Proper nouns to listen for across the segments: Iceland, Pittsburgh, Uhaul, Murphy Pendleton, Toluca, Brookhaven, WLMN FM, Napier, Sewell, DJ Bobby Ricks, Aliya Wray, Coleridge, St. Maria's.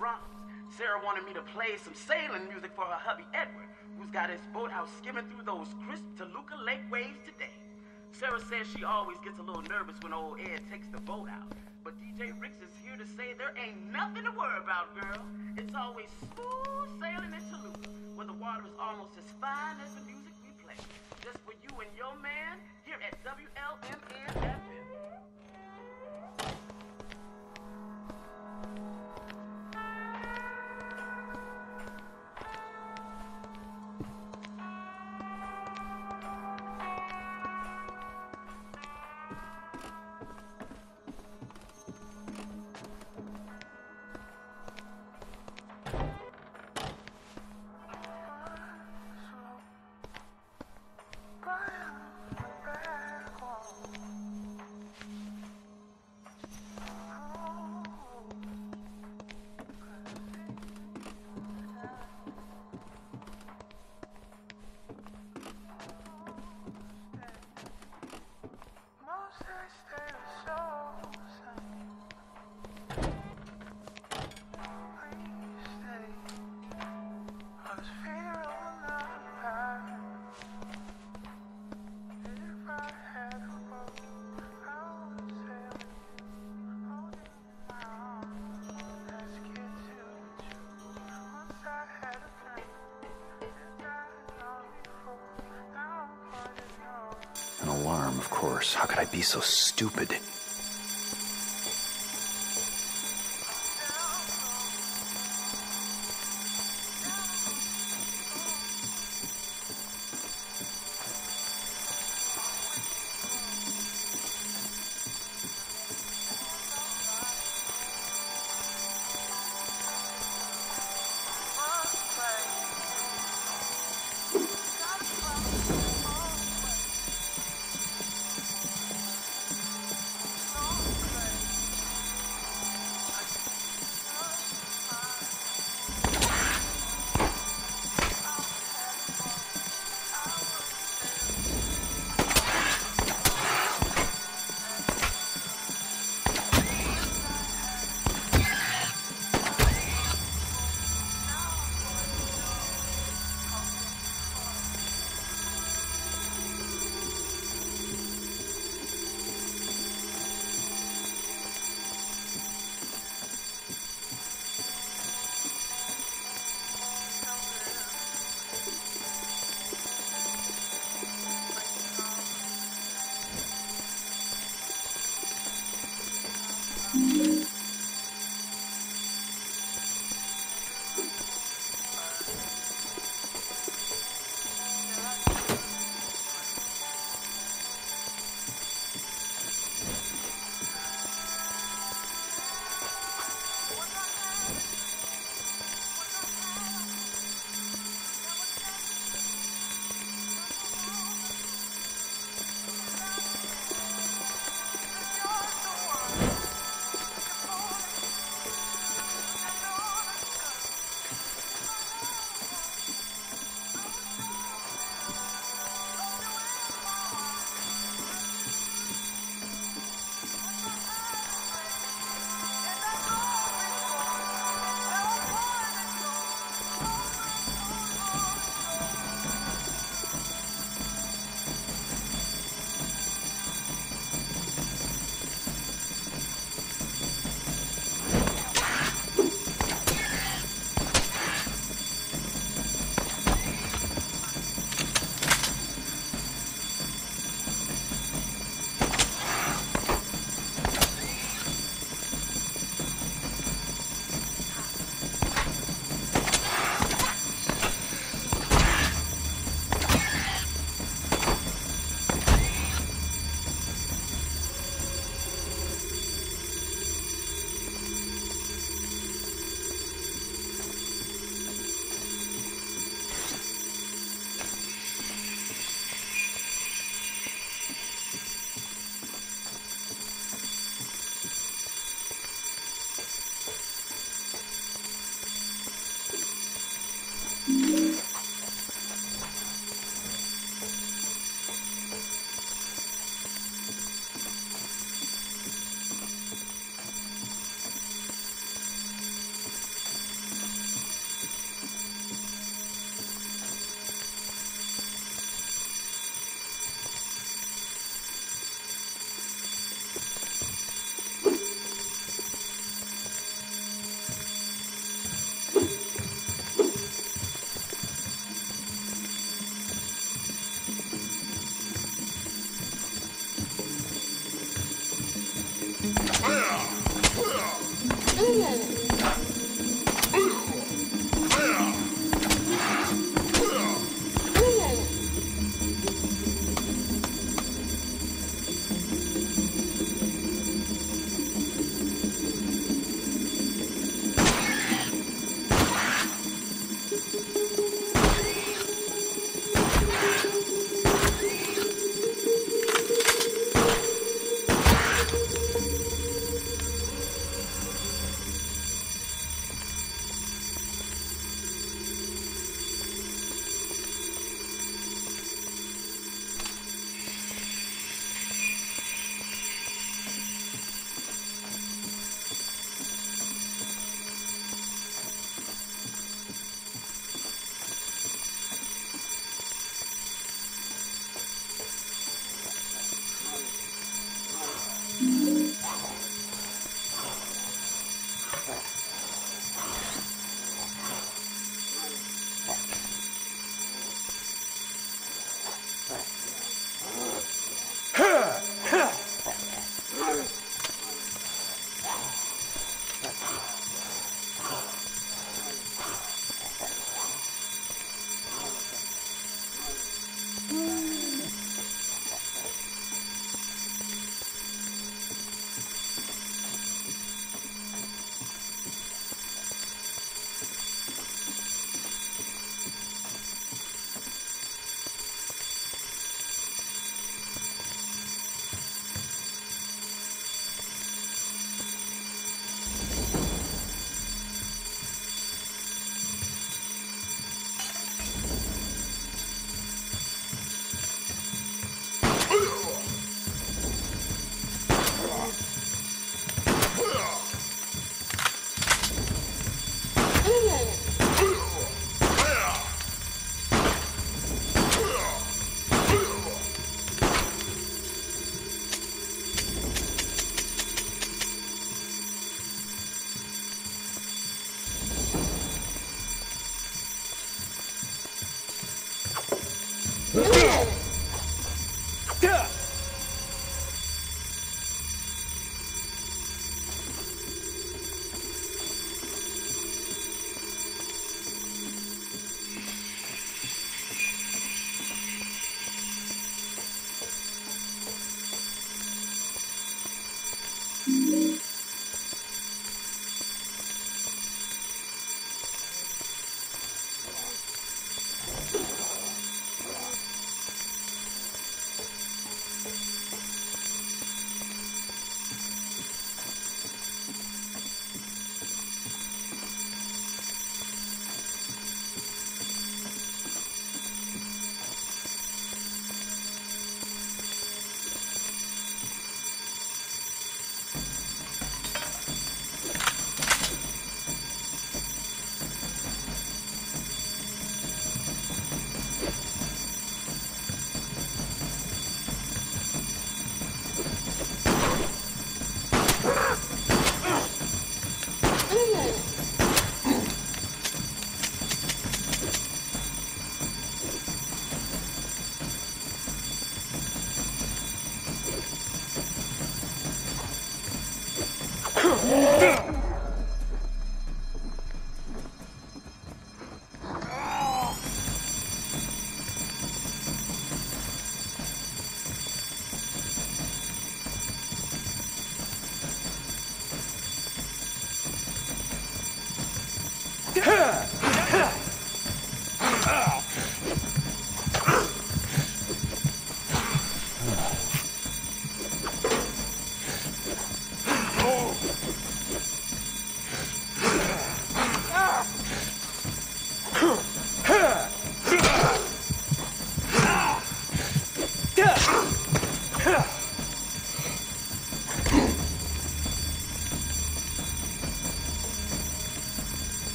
rough. Sarah wanted me to play some sailing music for her hubby Edward, who's got his boat out skimming through those crisp Toluca lake waves today. Sarah says she always gets a little nervous when old Ed takes the boat out. But DJ Ricks is here to say there ain't nothing to worry about, girl. It's always smooth sailing in Toluca, where the water is almost as fine as the music we play. Just for you and your man, here at WLMN FM. Of course. How could I be so stupid?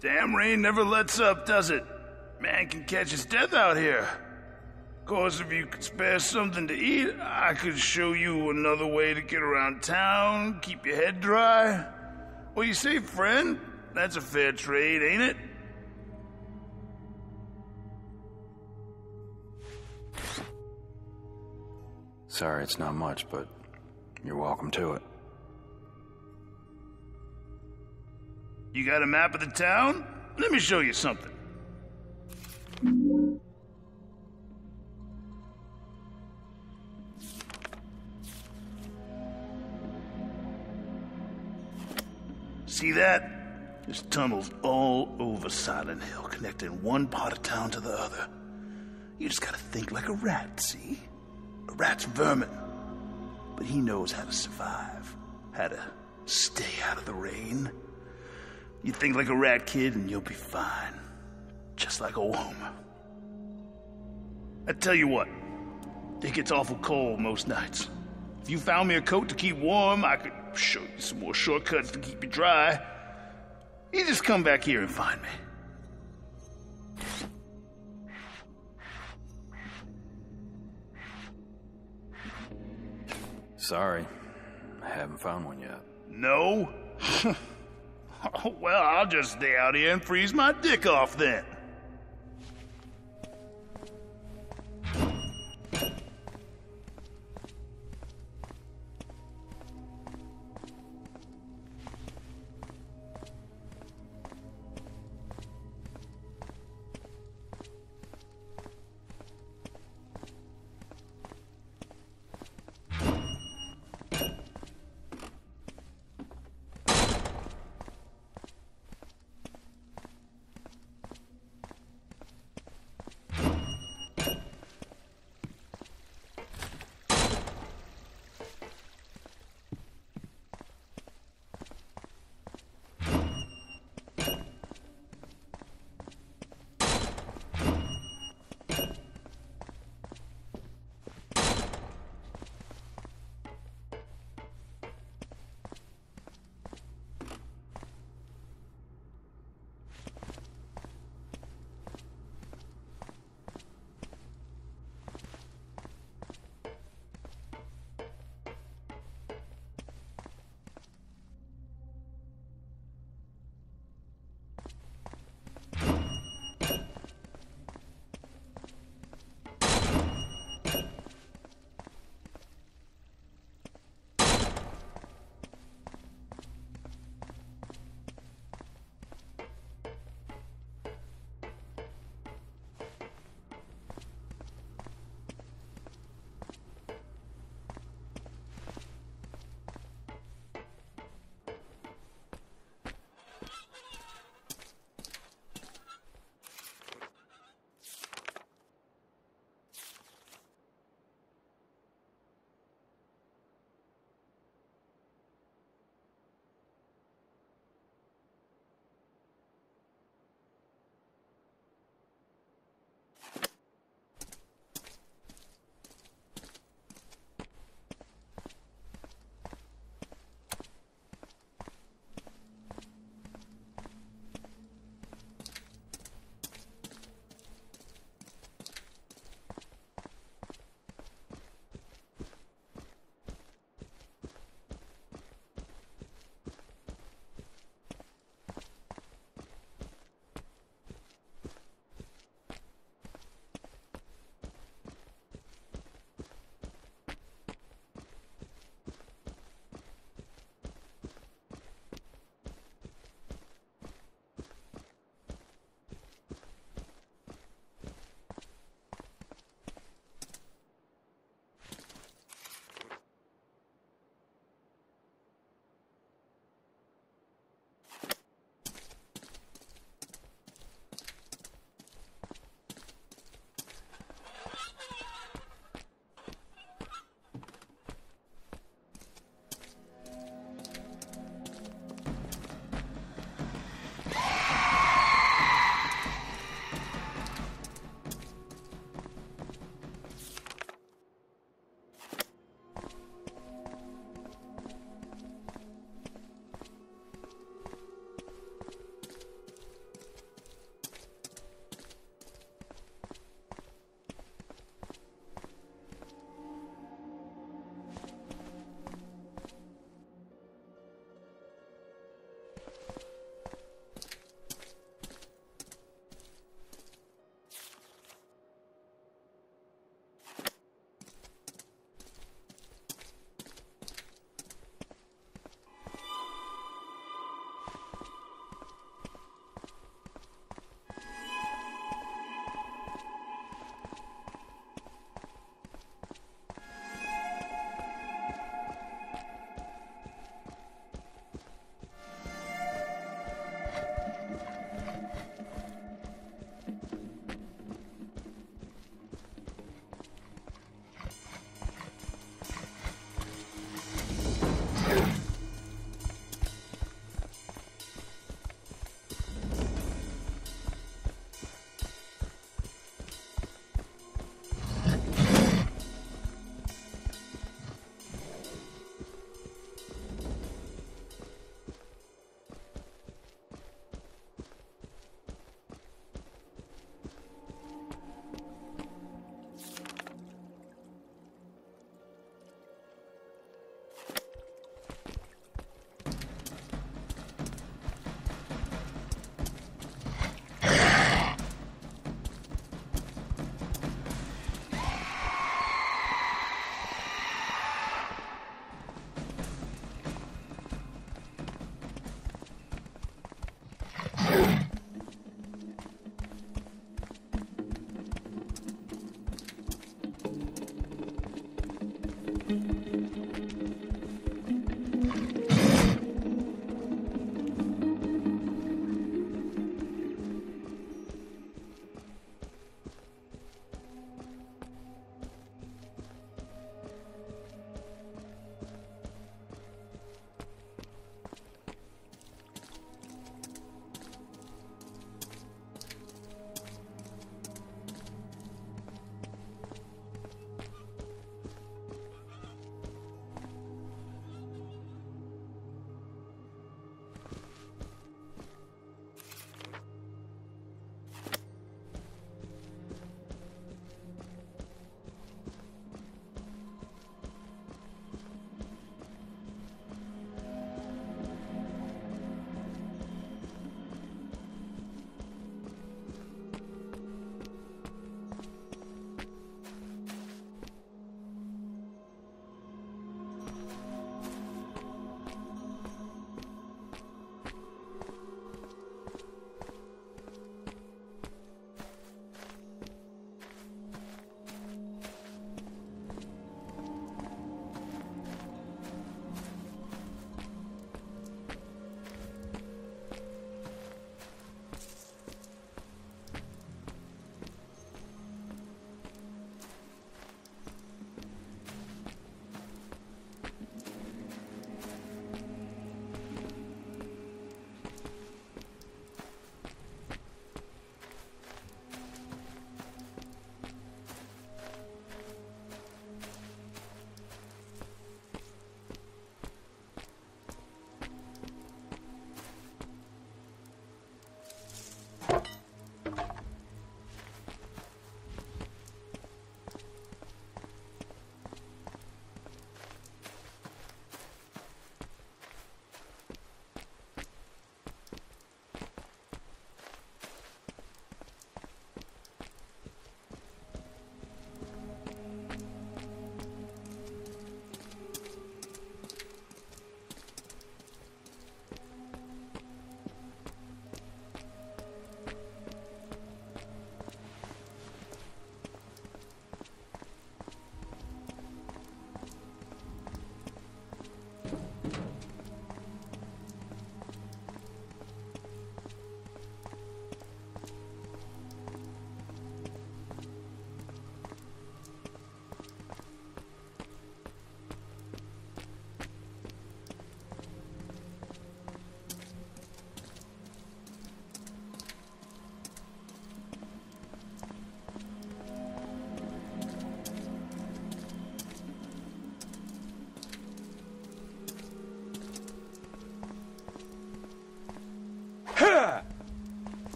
Damn rain never lets up, does it? Man can catch his death out here. Of course, if you could spare something to eat, I could show you another way to get around town, keep your head dry. What do you say, friend? That's a fair trade, ain't it? Sorry, it's not much, but you're welcome to it. You got a map of the town? Let me show you something. See that? There's tunnels all over Silent Hill, connecting one part of town to the other. You just gotta think like a rat, see? A rat's vermin. But he knows how to survive, how to stay out of the rain. You think like a rat, kid, and you'll be fine. Just like old Homer. I tell you what, it gets awful cold most nights. If you found me a coat to keep warm, I could show you some more shortcuts to keep you dry. You just come back here and find me. Sorry, I haven't found one yet. No? Oh, well, I'll just stay out here and freeze my dick off then.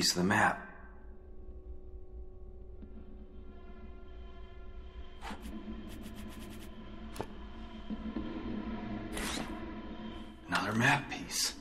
piece of the map. Another map piece.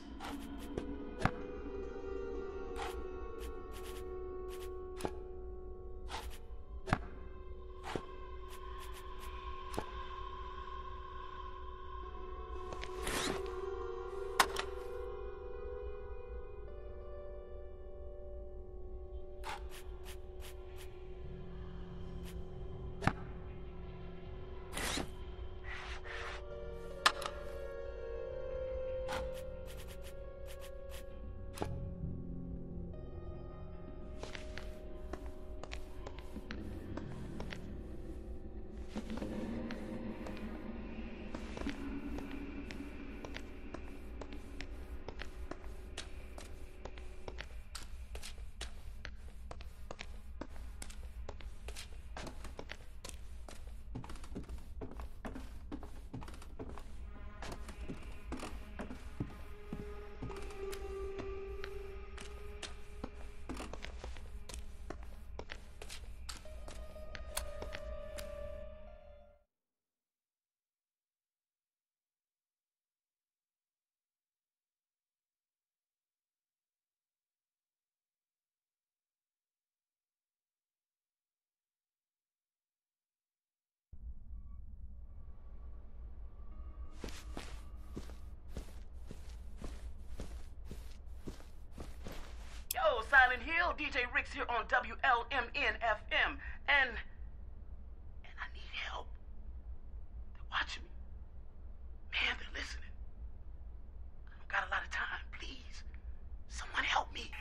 Silent Hill, DJ Ricks here on WLMN FM, and I need help. They're watching me. Man, they're listening. I don't got a lot of time. Please, someone help me.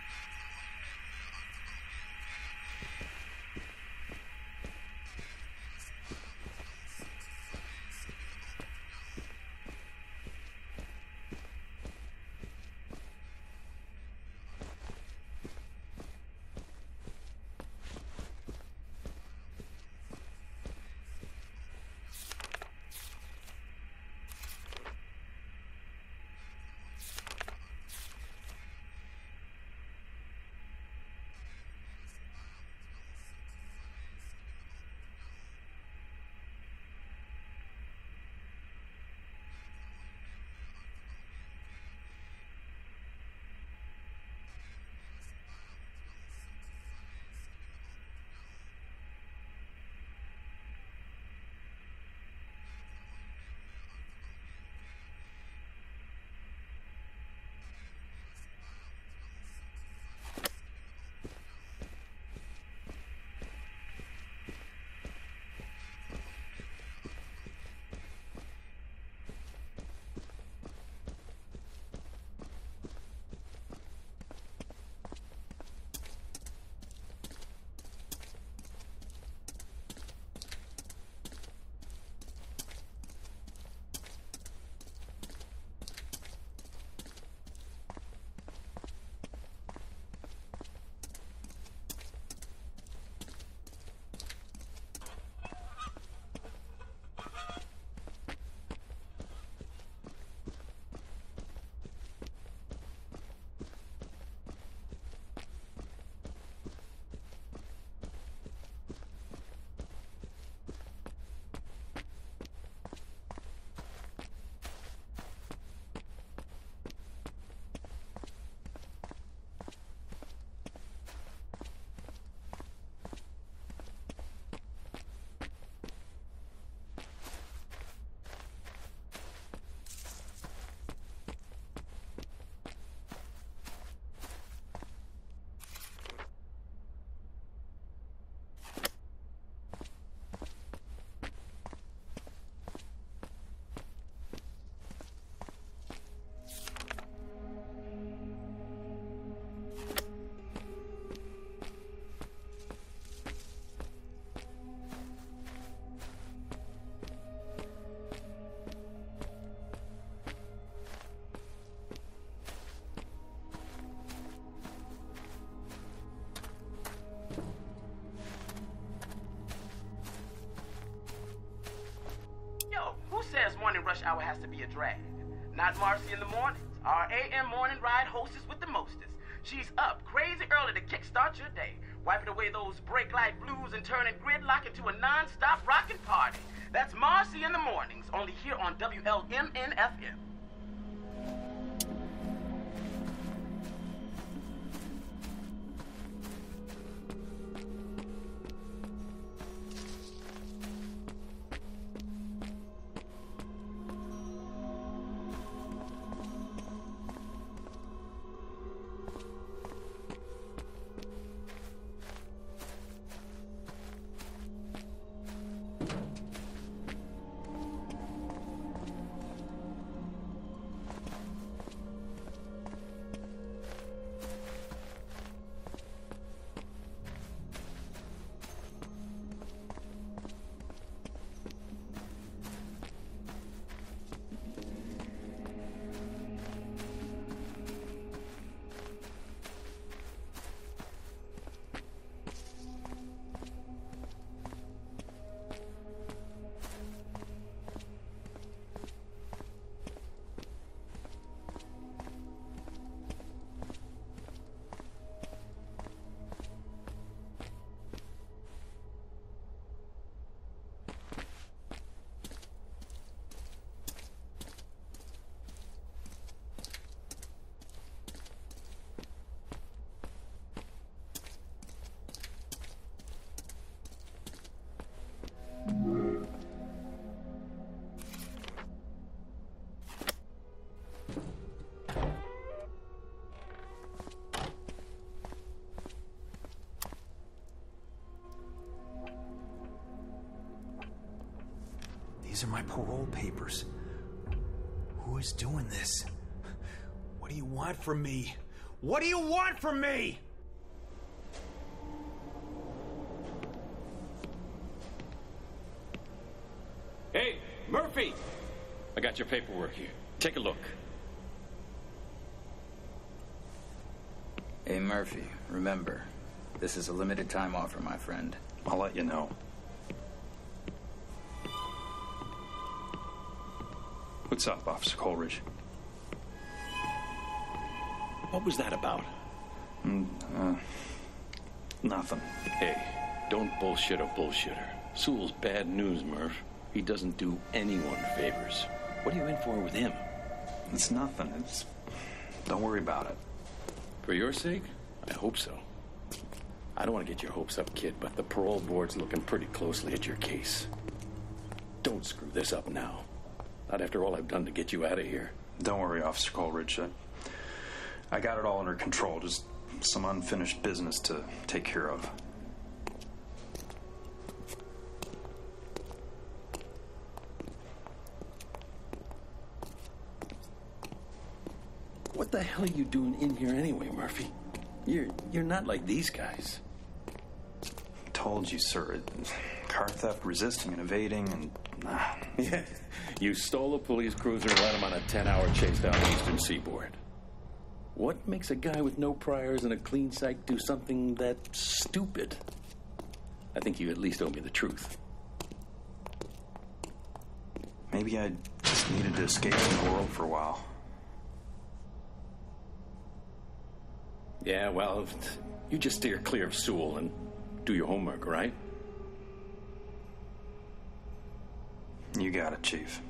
Morning rush hour has to be a drag. Not Marcy in the mornings. Our AM morning ride hostess with the mostest. She's up crazy early to kickstart your day, wiping away those brake light blues and turning gridlock into a non-stop rockin' party. That's Marcy in the mornings, only here on WLMN FM. These are my parole papers. Who is doing this? What do you want from me? What do you want from me? Hey, Murphy! I got your paperwork here. Take a look. Hey, Murphy, remember, this is a limited time offer, my friend. I'll let you know. What's up, Officer Coleridge? What was that about? Nothing. Hey, don't bullshit a bullshitter. Sewell's bad news, Murph. He doesn't do anyone favors. What are you in for with him? It's nothing. Don't worry about it. For your sake? I hope so. I don't want to get your hopes up, kid, but the parole board's looking pretty closely at your case. Don't screw this up now. Not after all I've done to get you out of here. Don't worry, Officer Coleridge. I got it all under control. Just some unfinished business to take care of. What the hell are you doing in here anyway, Murphy? You're not like these guys. Told you, sir. Car theft, resisting and evading, and... Yeah. You stole a police cruiser and led him on a 10-hour chase down the eastern seaboard. What makes a guy with no priors and a clean psych do something that stupid? I think you at least owe me the truth. Maybe I just needed to escape from the world for a while. Yeah, well, you just steer clear of Sewell and do your homework, right? You got it, Chief.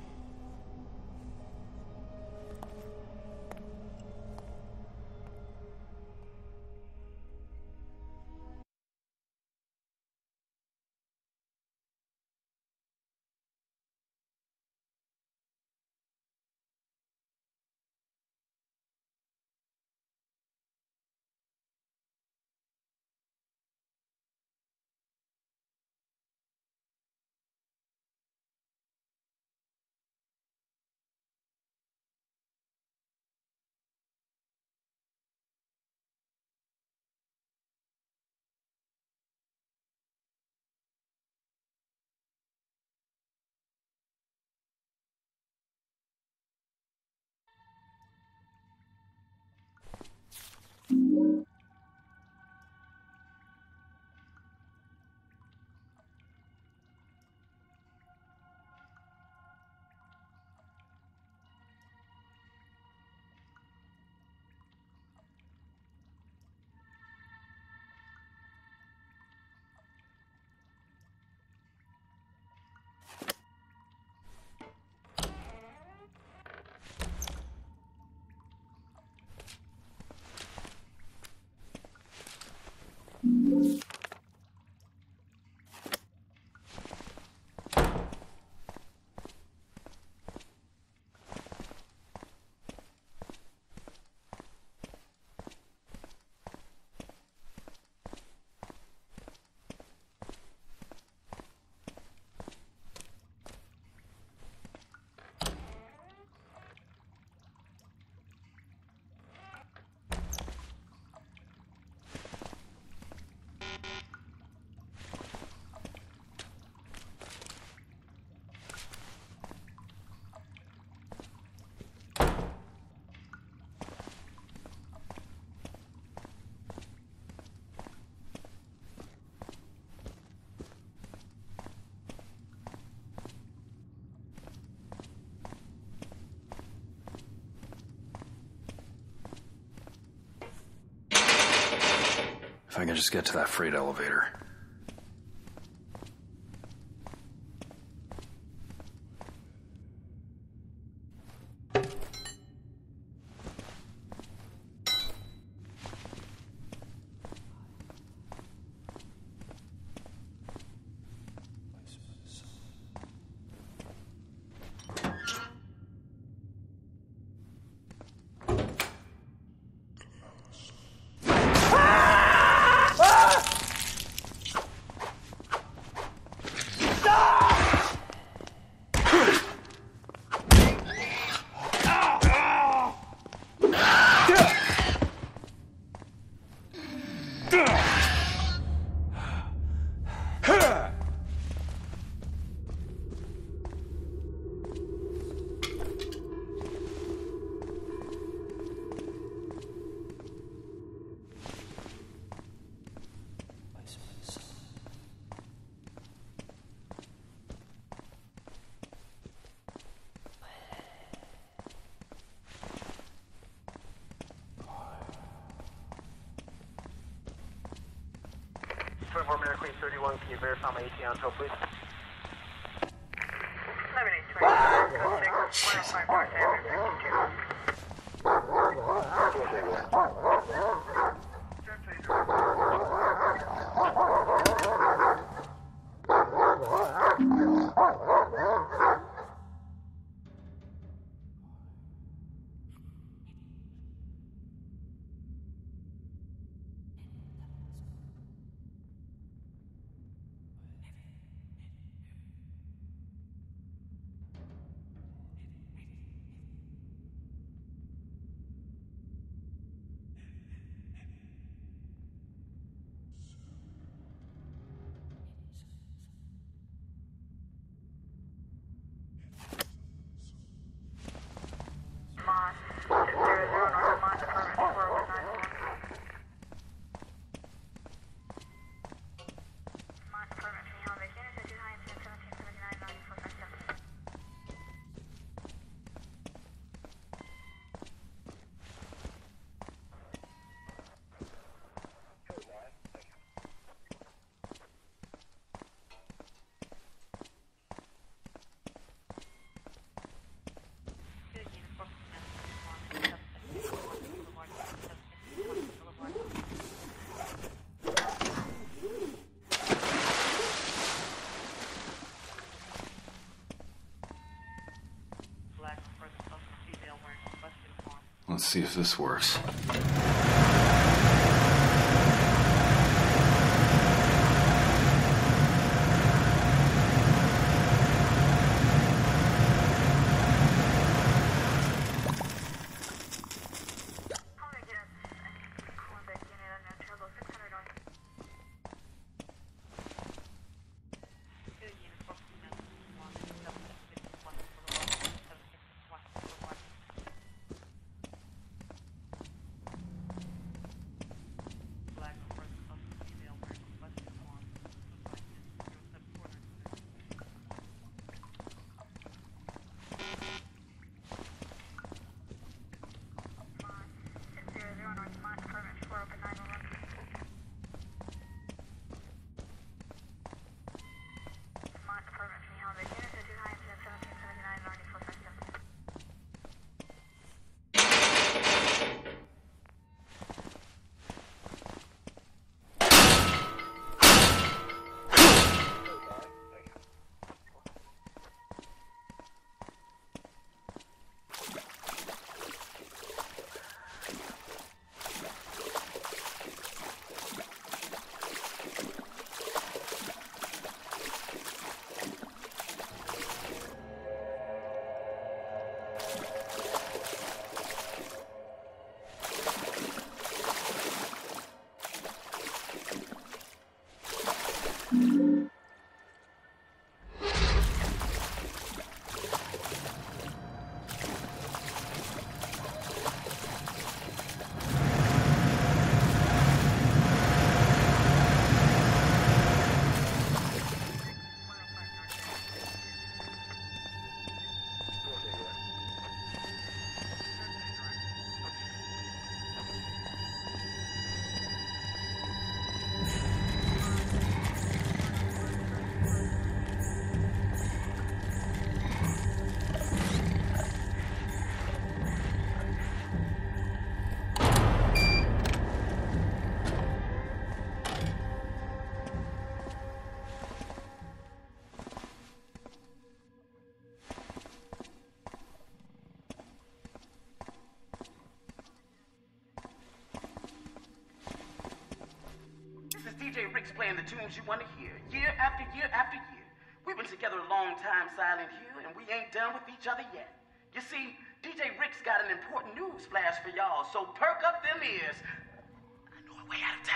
I can just get to that freight elevator. Queen 31, can you verify my ETA on tow, please? Let's see if this works. She's playing the tunes you want to hear, year after year after year. We've been together a long time, Silent Hill, and we ain't done with each other yet. You see, DJ Rick's got an important news flash for y'all, so perk up them ears. I know a way out of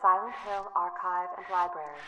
Silent Hill Archive and Library.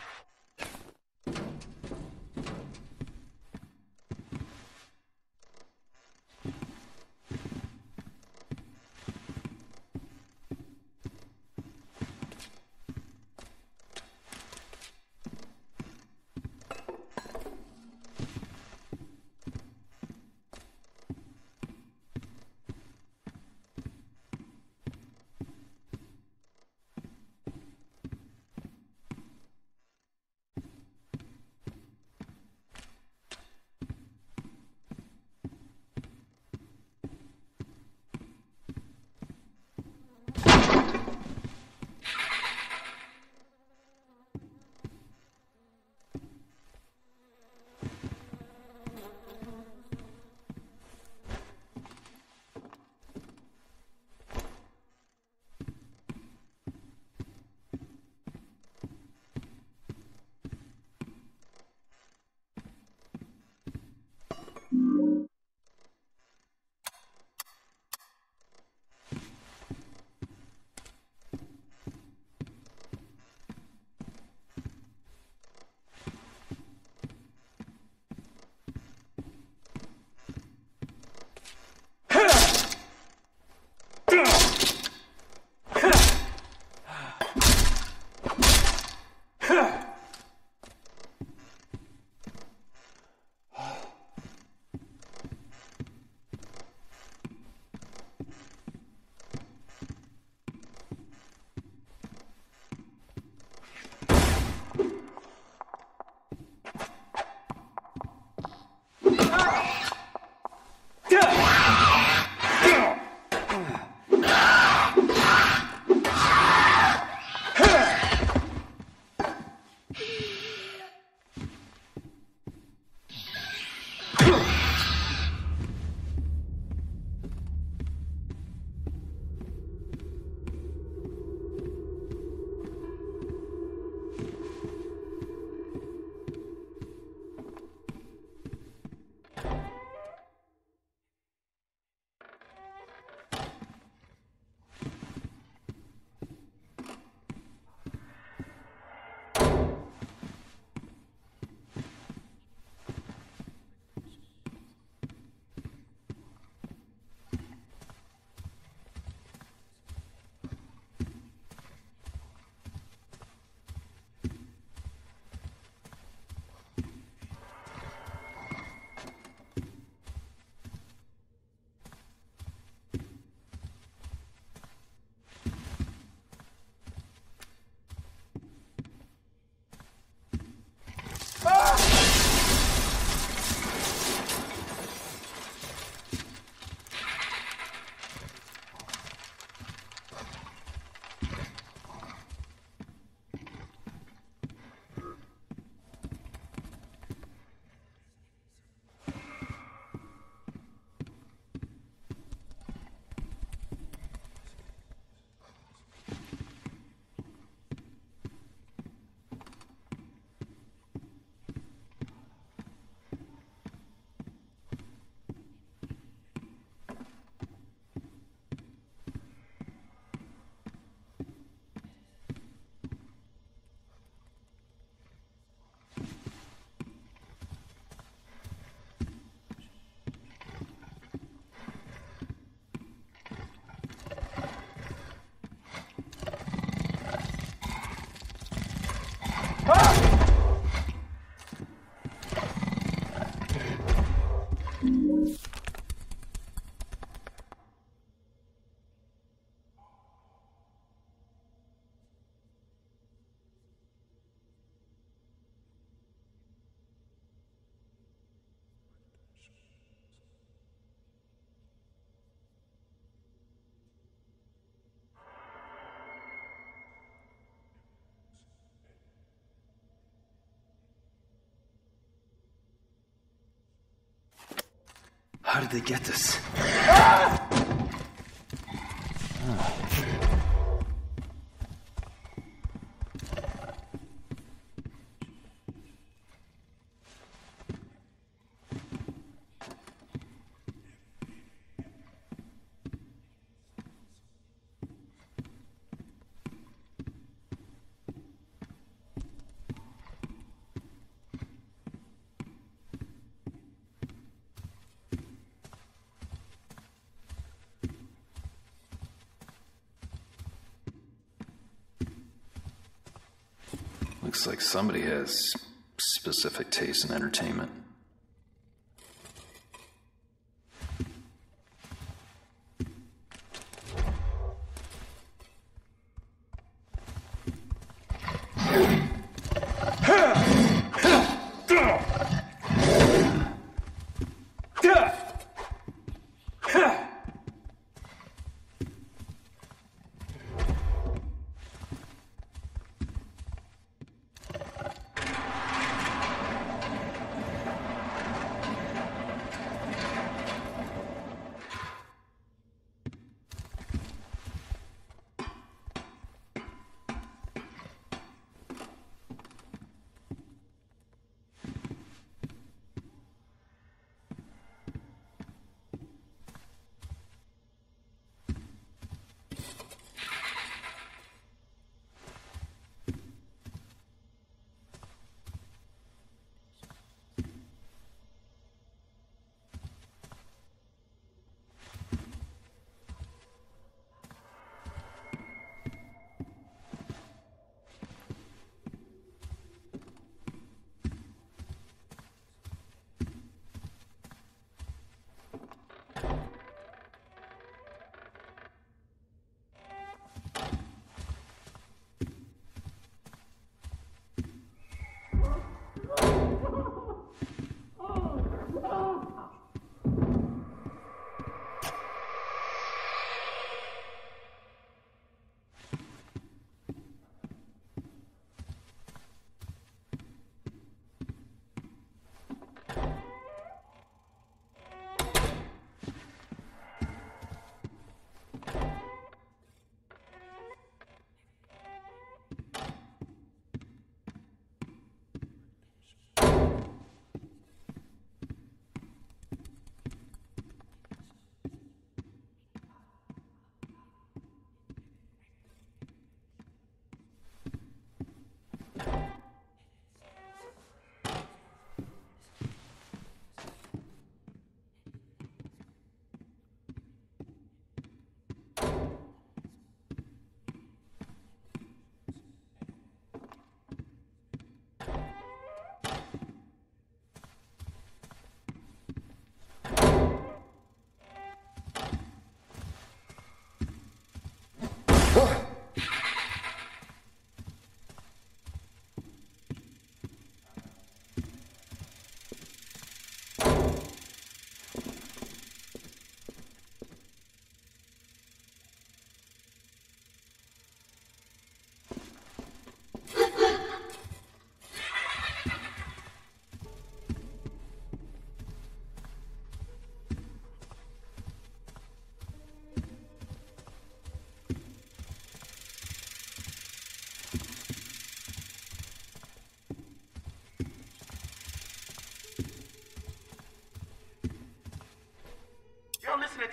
How did they get this? Looks like somebody has specific taste in entertainment.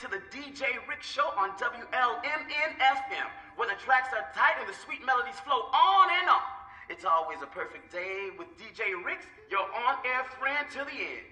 To the DJ Rick Show on WLMN FM, where the tracks are tight and the sweet melodies flow on and on. It's always a perfect day with DJ Rick's, your on-air friend to the end.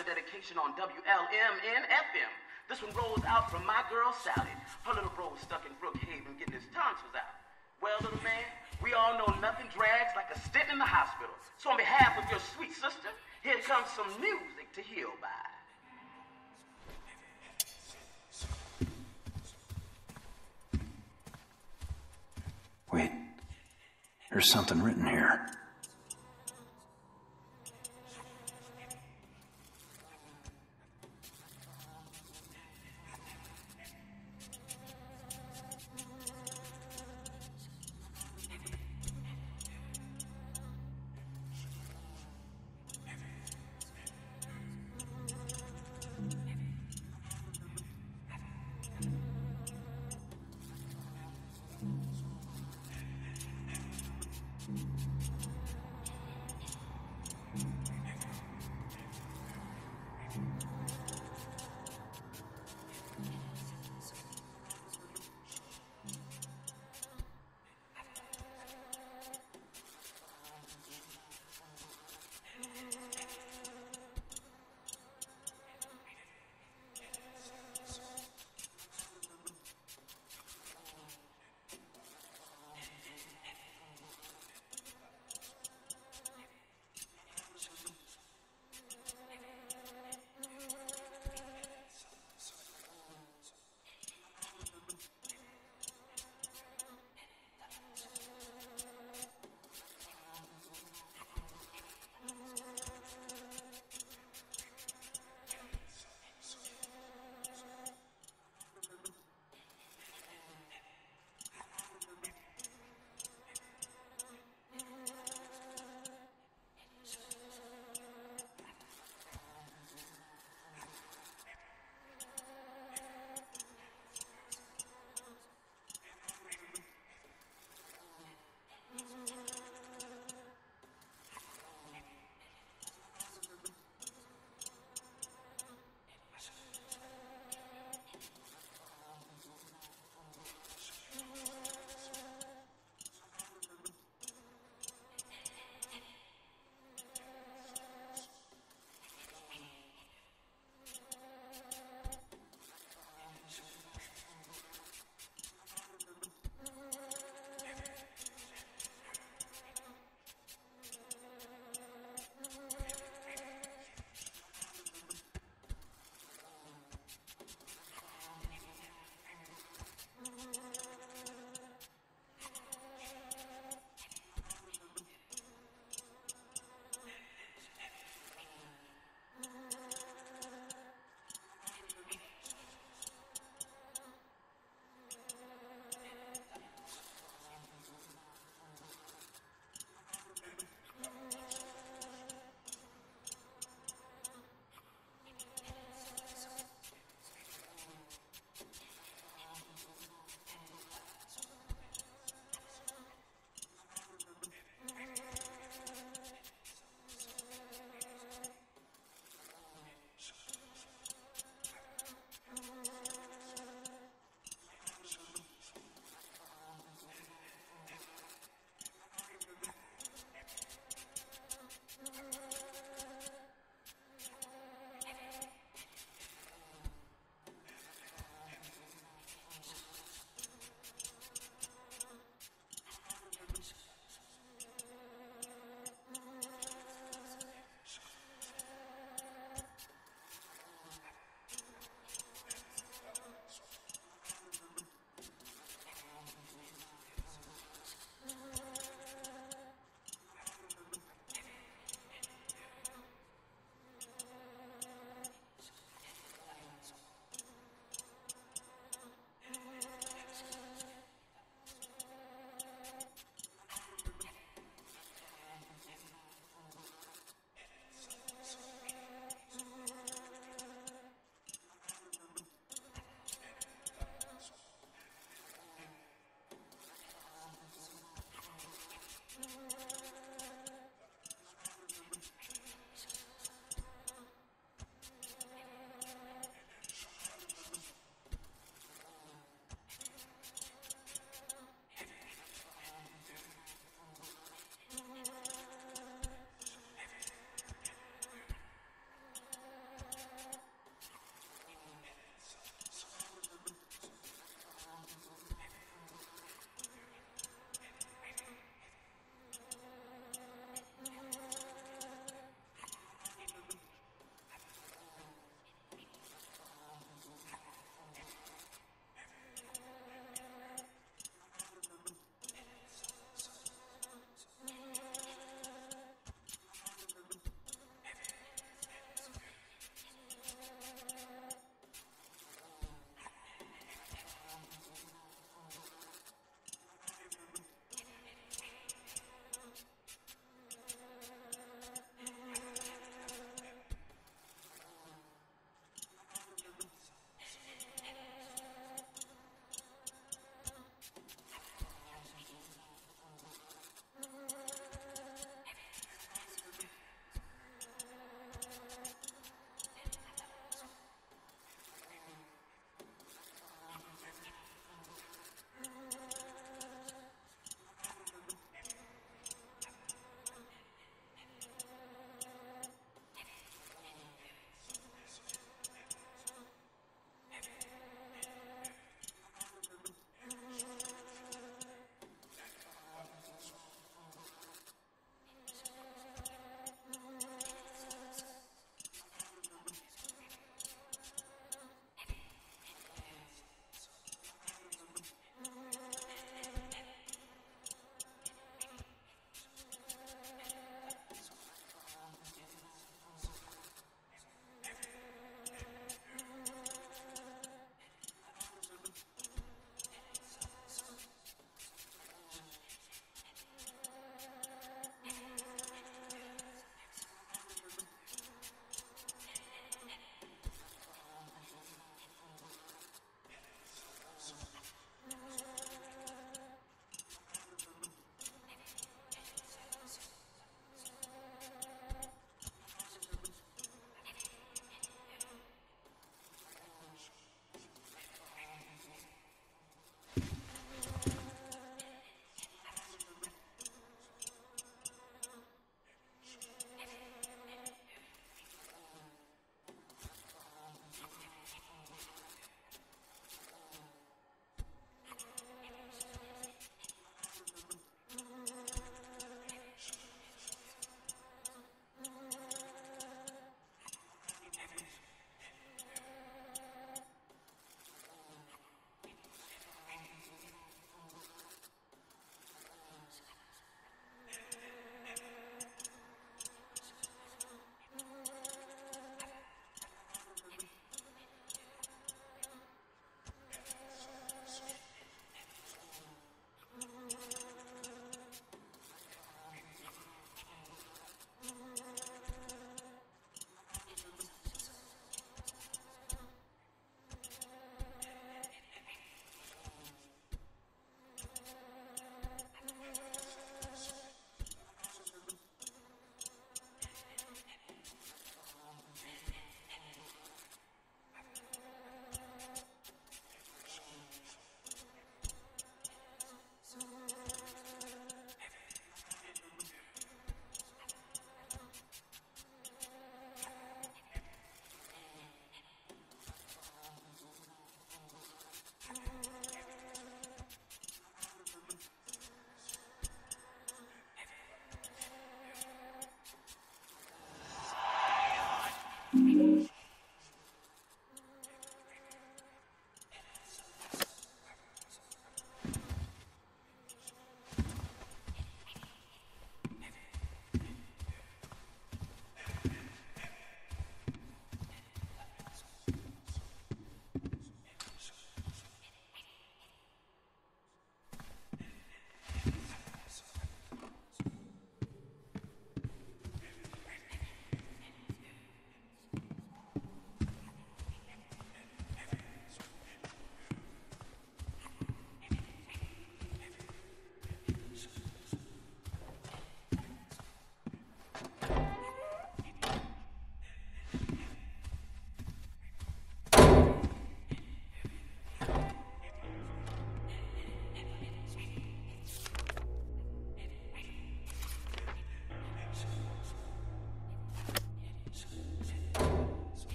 another dedication on WLMN FM. This one rolls out from my girl, Sally. Her little bro was stuck in Brookhaven getting his tonsils out. Well, little man, we all know nothing drags like a stint in the hospital. So on behalf of your sweet sister, here comes some music to heal by. Wait, there's something written here.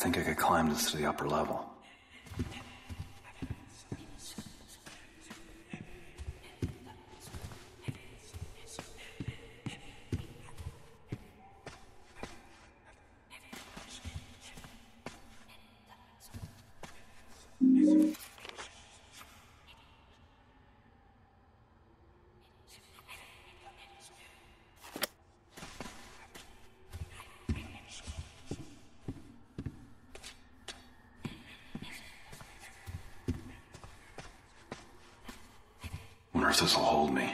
think I could climb this to the upper level. This will hold me.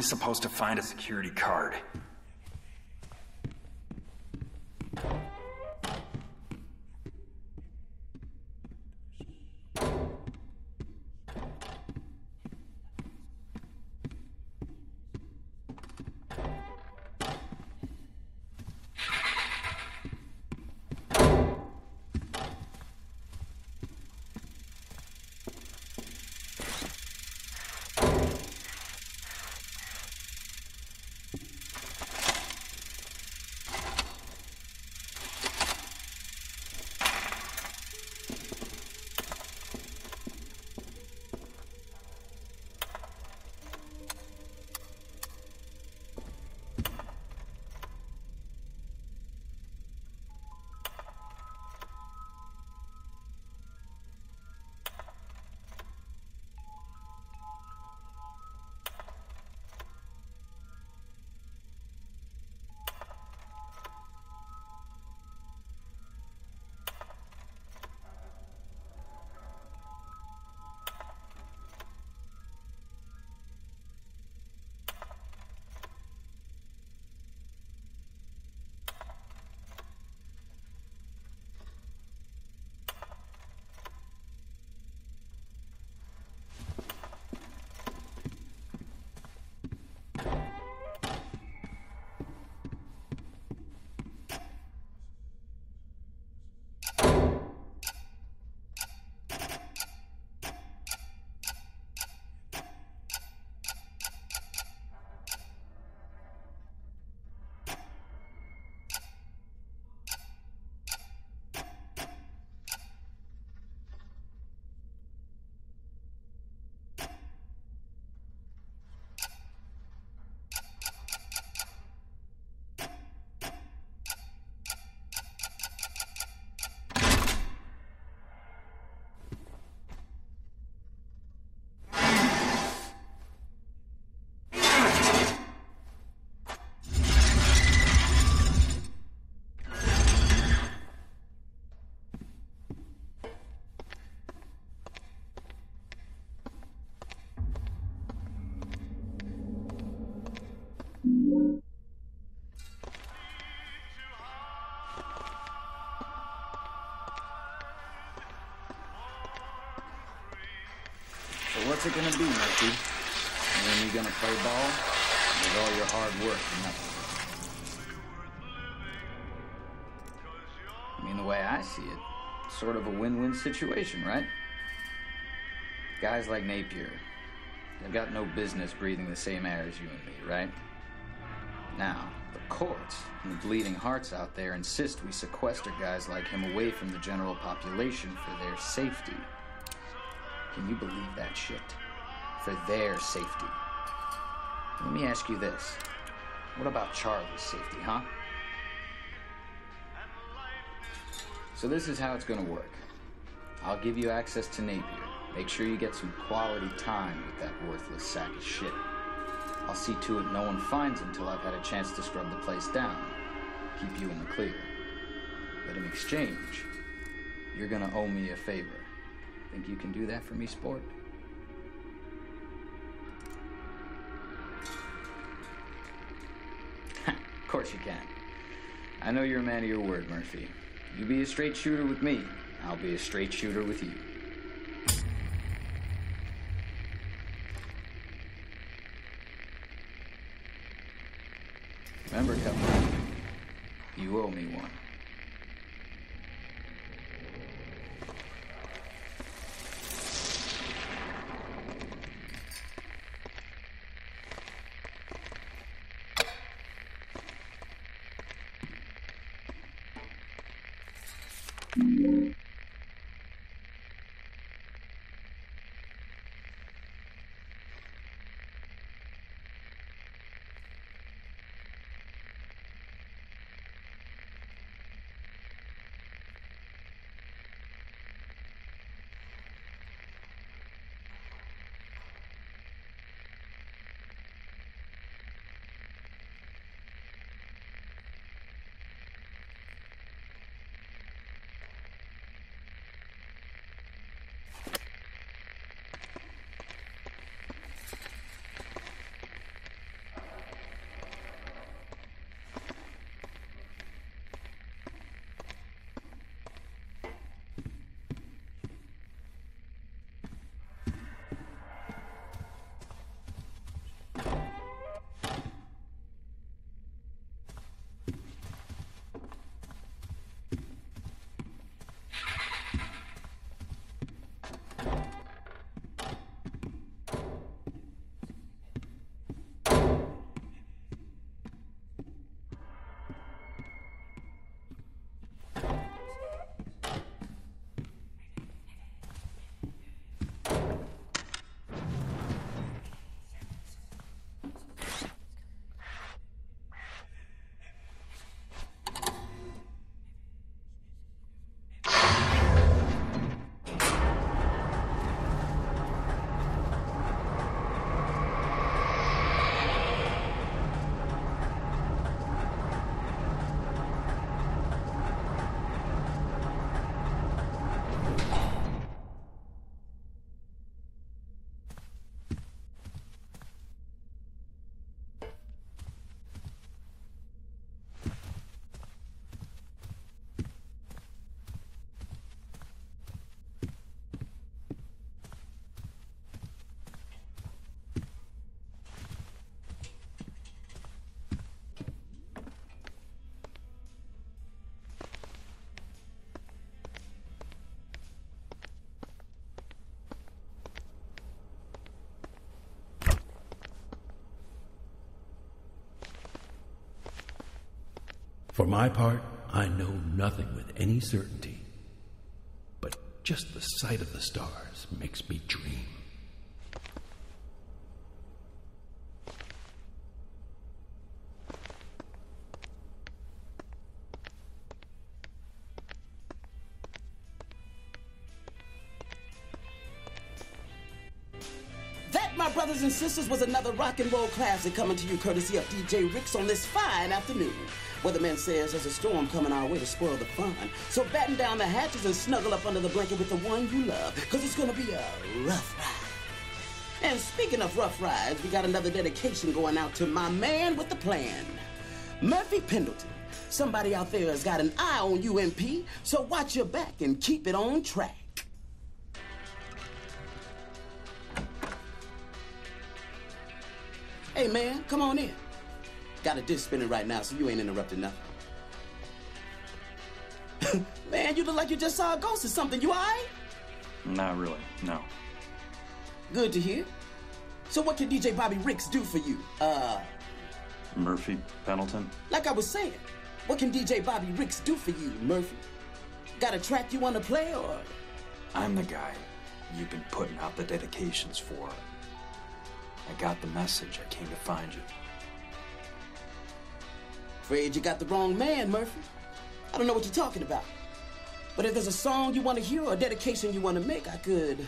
I supposed to find a security card? What's it gonna be, Murphy? And then you're gonna play ball with all your hard work for nothing. I mean, the way I see it, it's sort of a win-win situation, right? Guys like Napier, they've got no business breathing the same air as you and me, right? Now, the courts and the bleeding hearts out there insist we sequester guys like him away from the general population for their safety. Can you believe that shit? For their safety. Let me ask you this. What about Charlie's safety, huh? So this is how it's gonna work. I'll give you access to Napier. Make sure you get some quality time with that worthless sack of shit. I'll see to it no one finds him till I've had a chance to scrub the place down. Keep you in the clear. But in exchange, you're gonna owe me a favor. Think you can do that for me, sport? Of course you can. I know you're a man of your word, Murphy. You be a straight shooter with me, I'll be a straight shooter with you. Remember, Cutler, you owe me one. For my part, I know nothing with any certainty, but just the sight of the stars makes me dream. Brothers and sisters, was another rock and roll classic coming to you courtesy of DJ Ricks on this fine afternoon. Weatherman says there's a storm coming our way to spoil the fun. So batten down the hatches and snuggle up under the blanket with the one you love, because it's going to be a rough ride. And speaking of rough rides, we got another dedication going out to my man with the plan, Murphy Pendleton. Somebody out there has got an eye on you, MP, so watch your back and keep it on track. Hey man, come on in. Got a disc spinning right now, so you ain't interrupting nothing. Man, you look like you just saw a ghost or something. You all right? Not really, no. Good to hear. So what can DJ Bobby Ricks do for you? Murphy Pendleton? Like I was saying, what can DJ Bobby Ricks do for you, Murphy? Got a track you want to play, or? I'm the guy you've been putting out the dedications for. I got the message. I came to find you. Afraid you got the wrong man, Murphy. I don't know what you're talking about. But if there's a song you want to hear or a dedication you want to make, I could...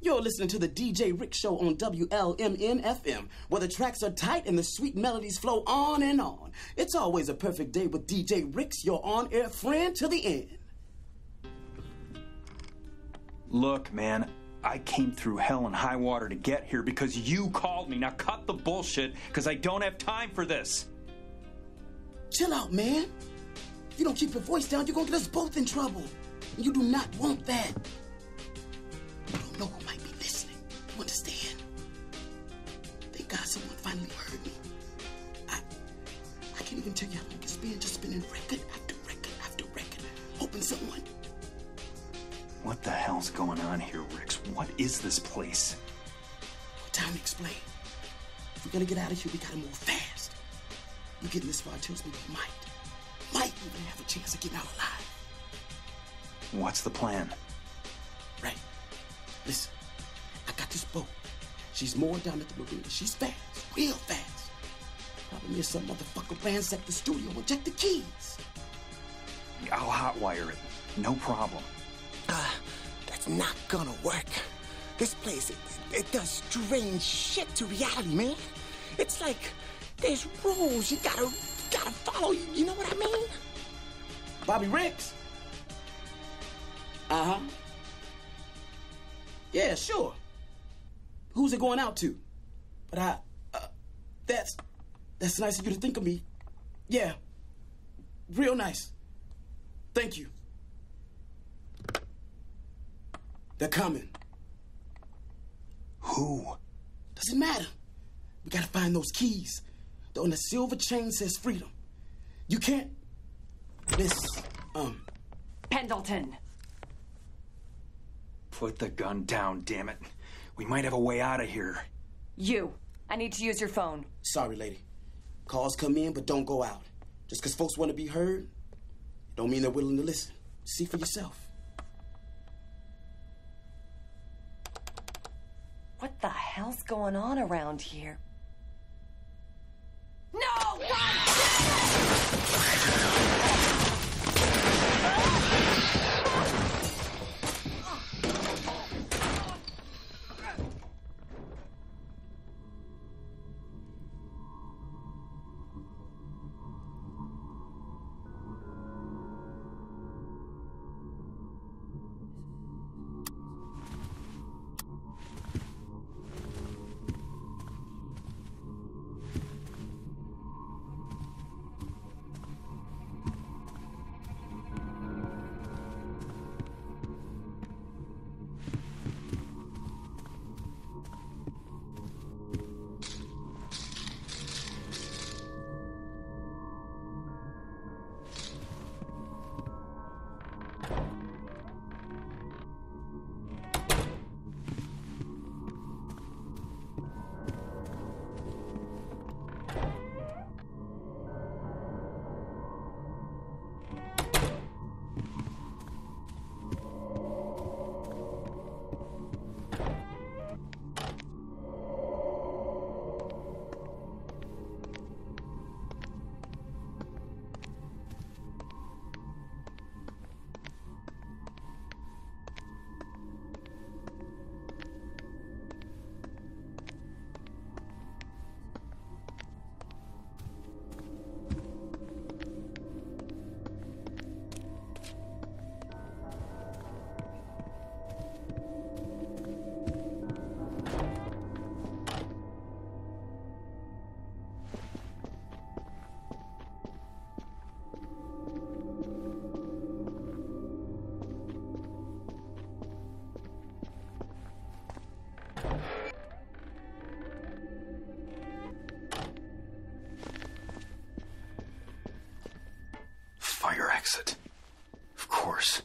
You're listening to the DJ Rick Show on WLMN FM, where the tracks are tight and the sweet melodies flow on and on. It's always a perfect day with DJ Ricks, your on-air friend to the end. Look, man. I came through hell and high water to get here because you called me. Now cut the bullshit, because I don't have time for this. Chill out, man. If you don't keep your voice down, you're going to get us both in trouble. And you do not want that. You don't know who might be listening. You understand? Thank God someone finally heard me. I can't even tell you how long it's been, just spinning record after record after record, hoping someone... What the hell's going on here, Ricks? What is this place? Time to explain. If we're gonna get out of here, we gotta move fast. You getting this far tells me we might even have a chance of getting out alive. What's the plan? Right. Listen, I got this boat. She's moored down at the marina. She's fast, real fast. Problem is, some motherfucker ransacked the studio and checked the keys. I'll hotwire it. No problem. That's not gonna work. This place, it does strange shit to reality, man. It's like there's rules you gotta follow. You know what I mean? Bobby Ricks? Uh-huh. Yeah, sure. Who's it going out to? But that's nice of you to think of me. Yeah, real nice. Thank you. They're coming. Who? Doesn't matter. We gotta find those keys. They're on the silver chain, says freedom. You can't... Miss... Pendleton. Put the gun down, damn it. We might have a way out of here. You. I need to use your phone. Sorry, lady. Calls come in, but don't go out. Just because folks want to be heard, don't mean they're willing to listen. See for yourself. What the hell's going on around here? No! God damn it! exit. Of course.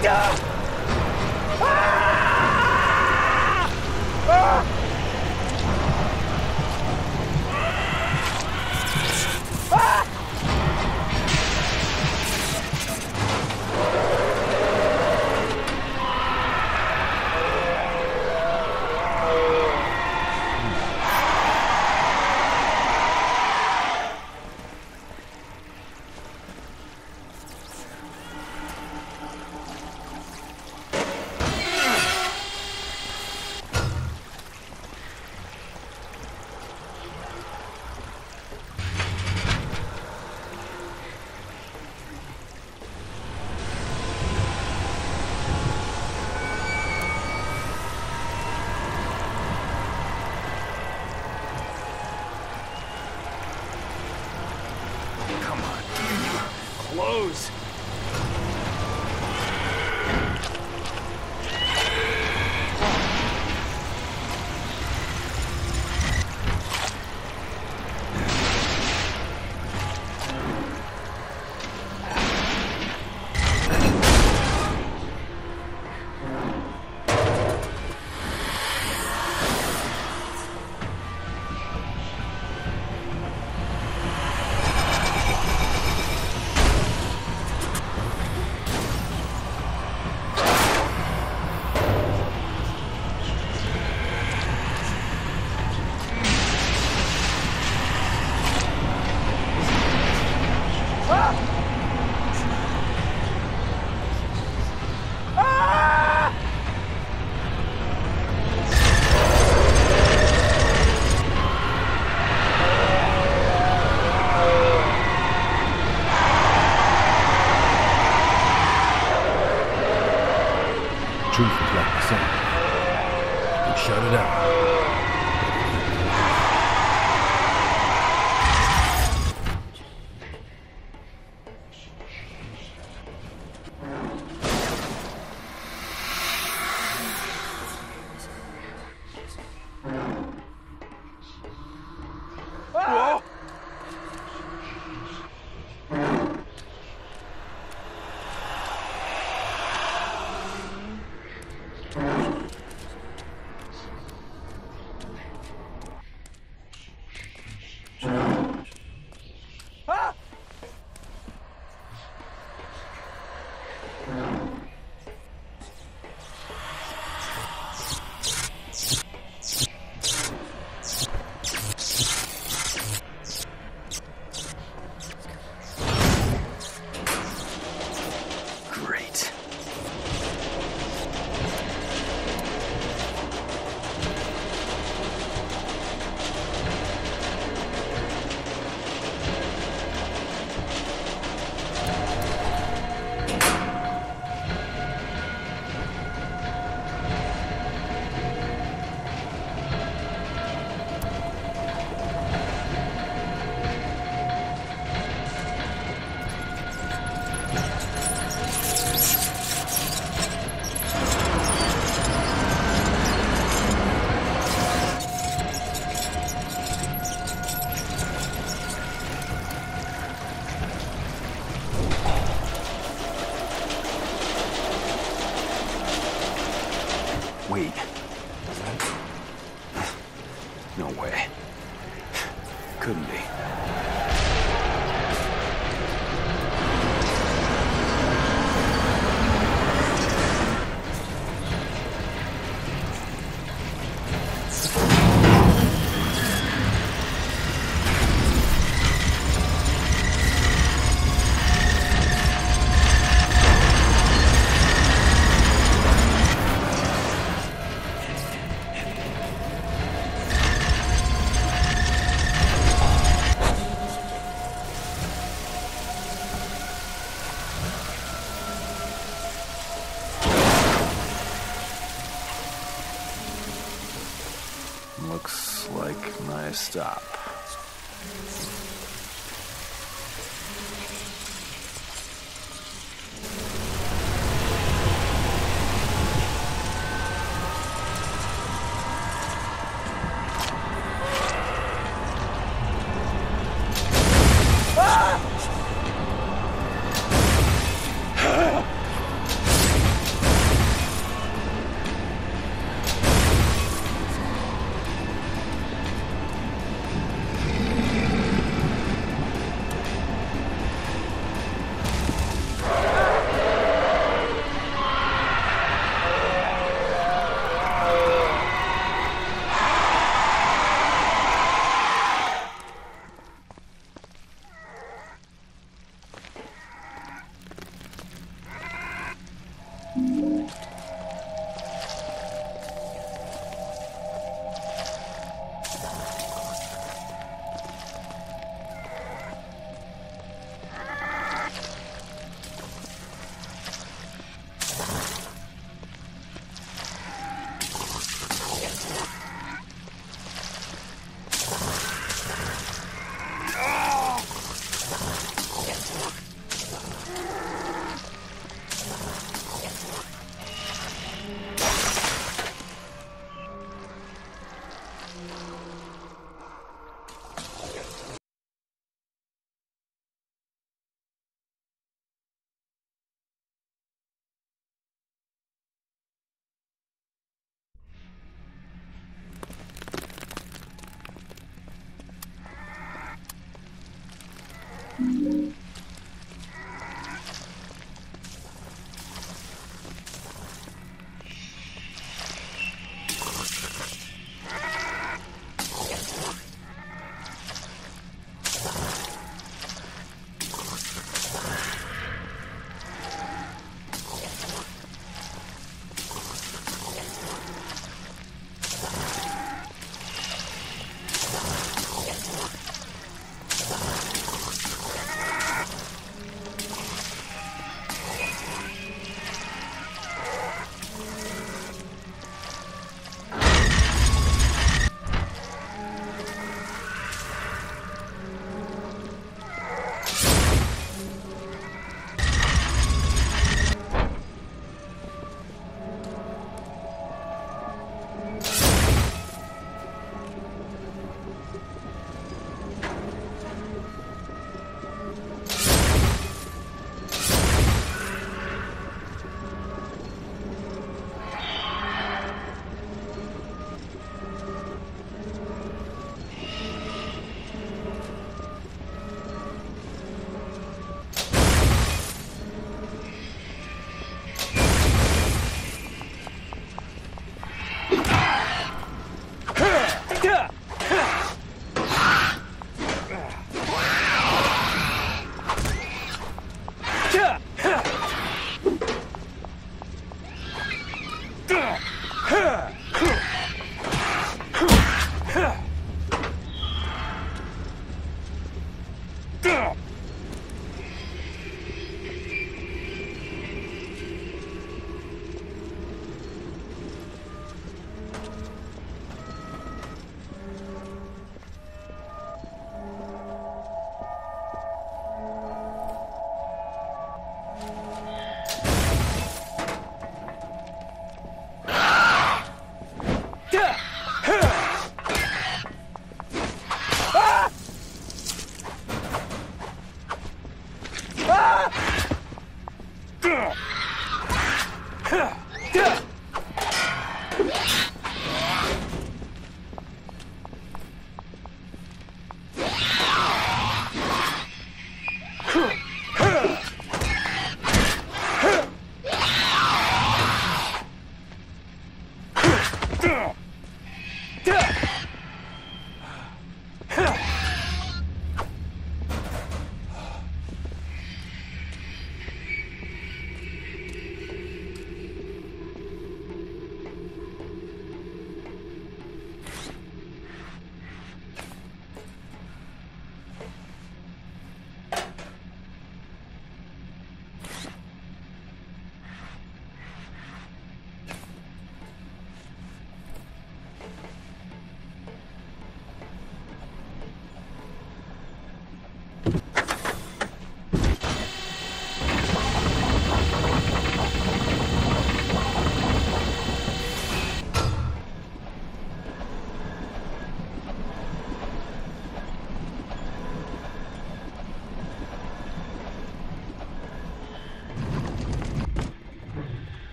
Stop.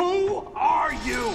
Who are you?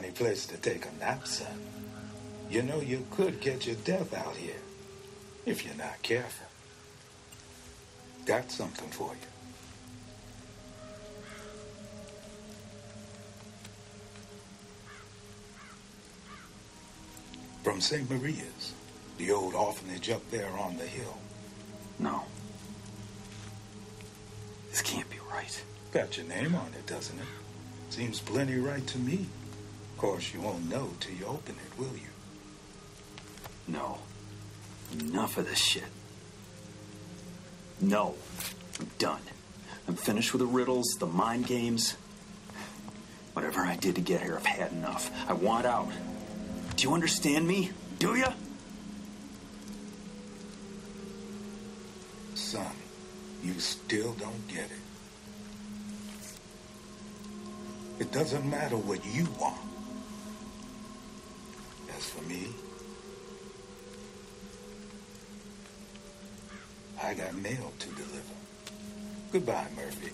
Funny place to take a nap, son. You know you could get your death out here if you're not careful. Got something for you. From St. Maria's, the old orphanage up there on the hill. No. This can't be right. Got your name on it, doesn't it? Seems plenty right to me. Of course, you won't know till you open it, will you? No. Enough of this shit. No. I'm done. I'm finished with the riddles, the mind games. Whatever I did to get here, I've had enough. I want out. Do you understand me? Do you? Son, you still don't get it. It doesn't matter what you want. For me, I got mail to deliver. Goodbye, Murphy.